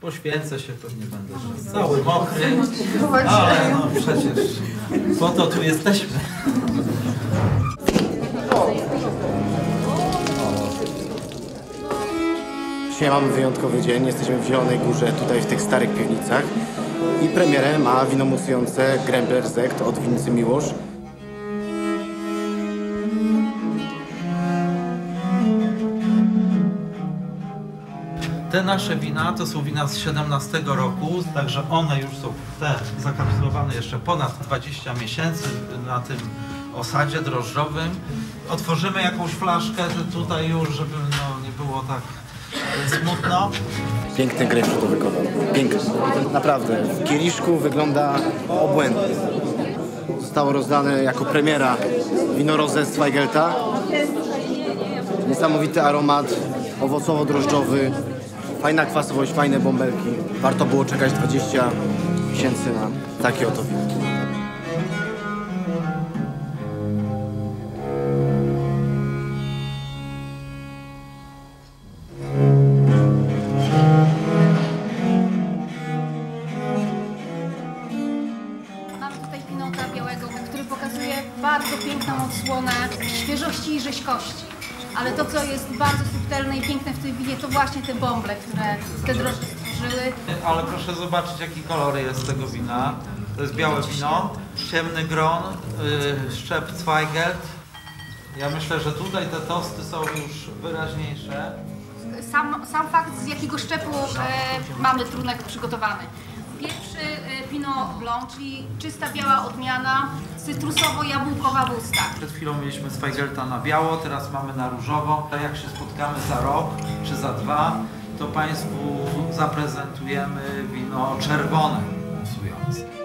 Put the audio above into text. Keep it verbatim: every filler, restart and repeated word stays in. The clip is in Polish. Poświęcę się, to nie będę szedł. Cały mokry. Ale no przecież, po to tu jesteśmy. Dzisiaj mamy wyjątkowy dzień, jesteśmy w Zielonej Górze, tutaj w tych starych piwnicach. I premierę ma wino musujące Grempler Sekt od Winicy Miłosz. Te nasze wina to są wina z siedemnastego roku, także one już są te zakapsulowane jeszcze ponad dwadzieścia miesięcy na tym osadzie drożdżowym. Otworzymy jakąś flaszkę tutaj już, żeby no, nie było tak smutno. Piękny grejpfrut to wykonał. Piękny. Naprawdę. W kieliszku wygląda obłędnie. Zostało rozdane jako premiera wino rozę z Zweigelta. Niesamowity aromat, owocowo-drożdżowy. Fajna kwasowość, fajne bąbelki. Warto było czekać dwadzieścia miesięcy na takie oto wino. Mamy tutaj pinota białego, który pokazuje bardzo piękną odsłonę świeżości i rzeźkości. Ale to, co jest bardzo subtelne i piękne w tej winie, to właśnie te bąble, które te drożdże stworzyły. Ale proszę zobaczyć, jaki kolor jest tego wina. To jest białe wino, ciemny gron, yy, szczep Zweigelt. Ja myślę, że tutaj te tosty są już wyraźniejsze. Sam, sam fakt, z jakiego szczepu e, mamy trunek przygotowany. Pierwszy e, Pinot Blanc, czyli czysta biała odmiana, cytrusowo-jabłkowa wódka. Przed chwilą mieliśmy Zweigelta na biało, teraz mamy na różowo. Jak się spotkamy za rok czy za dwa, to Państwu zaprezentujemy wino czerwone musujące.